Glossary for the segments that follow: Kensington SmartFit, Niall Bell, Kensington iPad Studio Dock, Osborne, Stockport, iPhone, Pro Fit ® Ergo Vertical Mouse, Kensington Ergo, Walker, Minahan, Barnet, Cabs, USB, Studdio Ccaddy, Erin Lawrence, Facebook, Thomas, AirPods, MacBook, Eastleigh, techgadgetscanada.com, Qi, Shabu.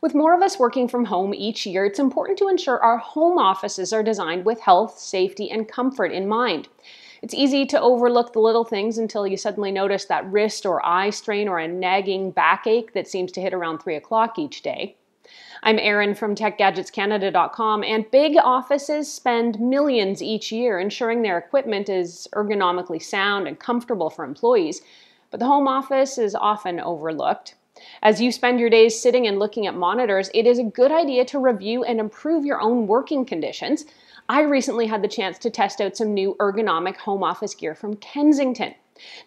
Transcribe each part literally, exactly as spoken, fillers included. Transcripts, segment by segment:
With more of us working from home each year, it's important to ensure our home offices are designed with health, safety, and comfort in mind. It's easy to overlook the little things until you suddenly notice that wrist or eye strain or a nagging backache that seems to hit around three o'clock each day. I'm Erin from tech gadgets canada dot com, and big offices spend millions each year ensuring their equipment is ergonomically sound and comfortable for employees, but the home office is often overlooked. As you spend your days sitting and looking at monitors, it is a good idea to review and improve your own working conditions. I recently had the chance to test out some new ergonomic home office gear from Kensington.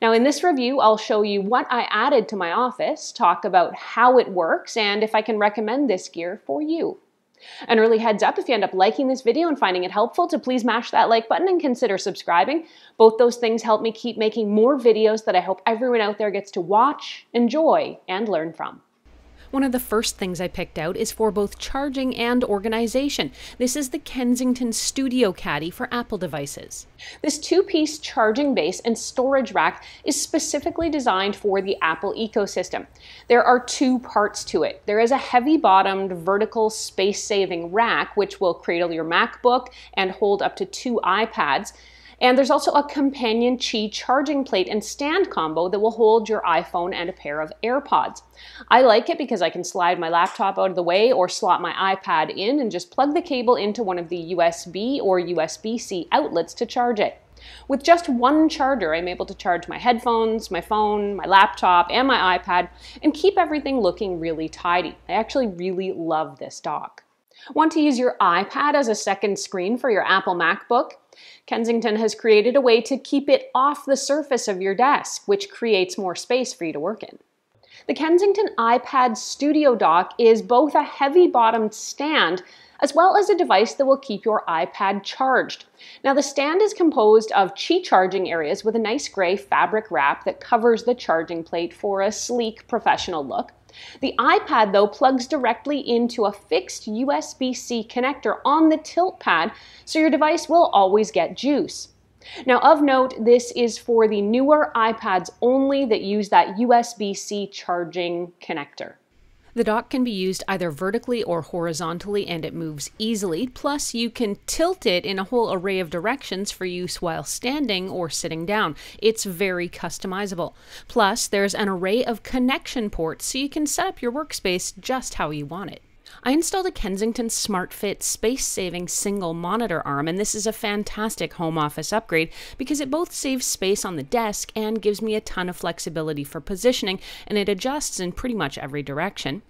Now, in this review, I'll show you what I added to my office, talk about how it works, and if I can recommend this gear for you. An early heads up, if you end up liking this video and finding it helpful, to please mash that like button and consider subscribing. Both those things help me keep making more videos that I hope everyone out there gets to watch, enjoy, and learn from. One of the first things I picked out is for both charging and organization. This is the Kensington Studio Caddy for Apple devices. This two-piece charging base and storage rack is specifically designed for the Apple ecosystem. There are two parts to it. There is a heavy-bottomed, vertical, space-saving rack, which will cradle your MacBook and hold up to two iPads. And there's also a companion Qi charging plate and stand combo that will hold your iPhone and a pair of AirPods. I like it because I can slide my laptop out of the way or slot my iPad in and just plug the cable into one of the U S B or U S B C outlets to charge it. With just one charger, I'm able to charge my headphones, my phone, my laptop, and my iPad, and keep everything looking really tidy. I actually really love this dock. Want to use your iPad as a second screen for your Apple MacBook? Kensington has created a way to keep it off the surface of your desk, which creates more space for you to work in. The Kensington iPad Studio Dock is both a heavy-bottomed stand as well as a device that will keep your iPad charged. Now, the stand is composed of Qi charging areas with a nice gray fabric wrap that covers the charging plate for a sleek, professional look. The iPad, though, plugs directly into a fixed U S B C connector on the tilt pad, so your device will always get juice. Now, of note, this is for the newer iPads only that use that U S B C charging connector. The dock can be used either vertically or horizontally, and it moves easily. Plus, you can tilt it in a whole array of directions for use while standing or sitting down. It's very customizable. Plus, there's an array of connection ports, so you can set up your workspace just how you want it. I installed a Kensington SmartFit space-saving single monitor arm, and this is a fantastic home office upgrade because it both saves space on the desk and gives me a ton of flexibility for positioning, and it adjusts in pretty much every direction.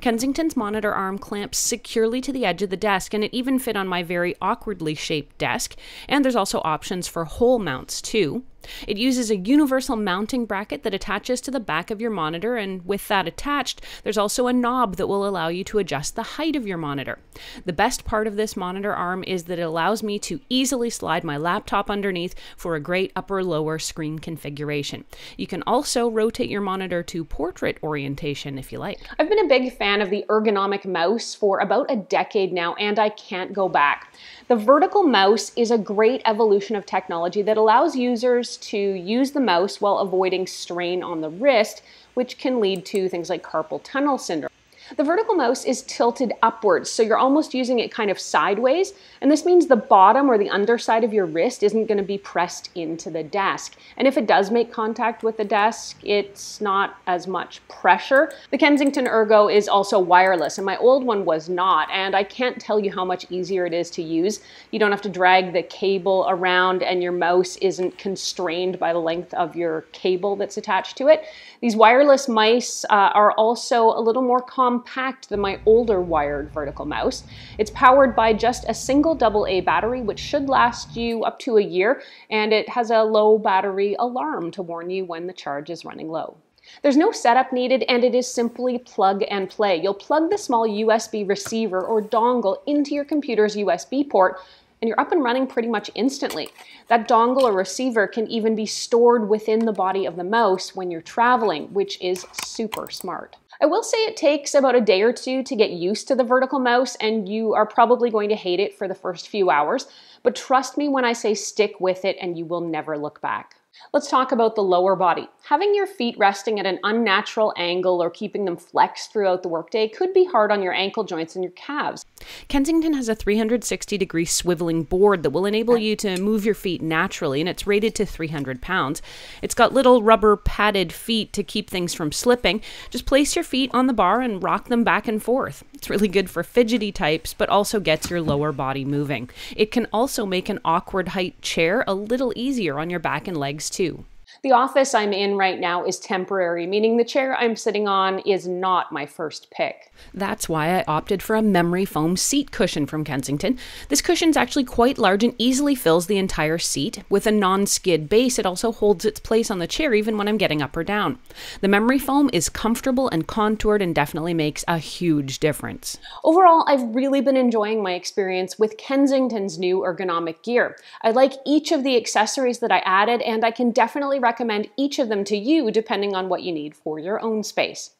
Kensington's monitor arm clamps securely to the edge of the desk, and it even fit on my very awkwardly shaped desk, and there's also options for hole mounts too. It uses a universal mounting bracket that attaches to the back of your monitor, and with that attached, there's also a knob that will allow you to adjust the height of your monitor. The best part of this monitor arm is that it allows me to easily slide my laptop underneath for a great upper-lower screen configuration. You can also rotate your monitor to portrait orientation if you like. I've been a big fan of the ergonomic mouse for about a decade now, and I can't go back. The vertical mouse is a great evolution of technology that allows users to use the mouse while avoiding strain on the wrist, which can lead to things like carpal tunnel syndrome. The vertical mouse is tilted upwards, so you're almost using it kind of sideways, and this means the bottom or the underside of your wrist isn't going to be pressed into the desk. And if it does make contact with the desk, it's not as much pressure. The Kensington Ergo is also wireless, and my old one was not, and I can't tell you how much easier it is to use. You don't have to drag the cable around, and your mouse isn't constrained by the length of your cable that's attached to it. These wireless mice uh, are also a little more common compact than my older wired vertical mouse. It's powered by just a single double A battery, which should last you up to a year, and it has a low battery alarm to warn you when the charge is running low. There's no setup needed, and it is simply plug and play. You'll plug the small U S B receiver or dongle into your computer's U S B port, and you're up and running pretty much instantly. That dongle or receiver can even be stored within the body of the mouse when you're traveling, which is super smart. I will say it takes about a day or two to get used to the vertical mouse, and you are probably going to hate it for the first few hours, but trust me when I say stick with it and you will never look back. Let's talk about the lower body. Having your feet resting at an unnatural angle or keeping them flexed throughout the workday could be hard on your ankle joints and your calves. Kensington has a three hundred sixty degree swiveling board that will enable you to move your feet naturally, and it's rated to three hundred pounds. It's got little rubber padded feet to keep things from slipping. Just place your feet on the bar and rock them back and forth. It's really good for fidgety types, but also gets your lower body moving. It can also make an awkward height chair a little easier on your back and legs too. The office I'm in right now is temporary, meaning the chair I'm sitting on is not my first pick. That's why I opted for a memory foam seat cushion from Kensington. This cushion's actually quite large and easily fills the entire seat. With a non-skid base, it also holds its place on the chair even when I'm getting up or down. The memory foam is comfortable and contoured and definitely makes a huge difference. Overall, I've really been enjoying my experience with Kensington's new ergonomic gear. I like each of the accessories that I added, and I can definitely recommend each of them to you depending on what you need for your own space.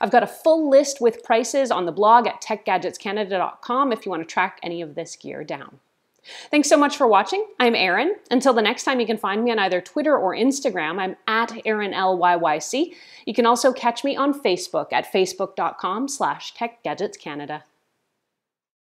I've got a full list with prices on the blog at tech gadgets canada dot com if you want to track any of this gear down. Thanks so much for watching. I'm Erin. Until the next time, you can find me on either Twitter or Instagram. I'm at Erin L Y Y C. You can also catch me on Facebook at facebook dot com slash tech gadgets canada.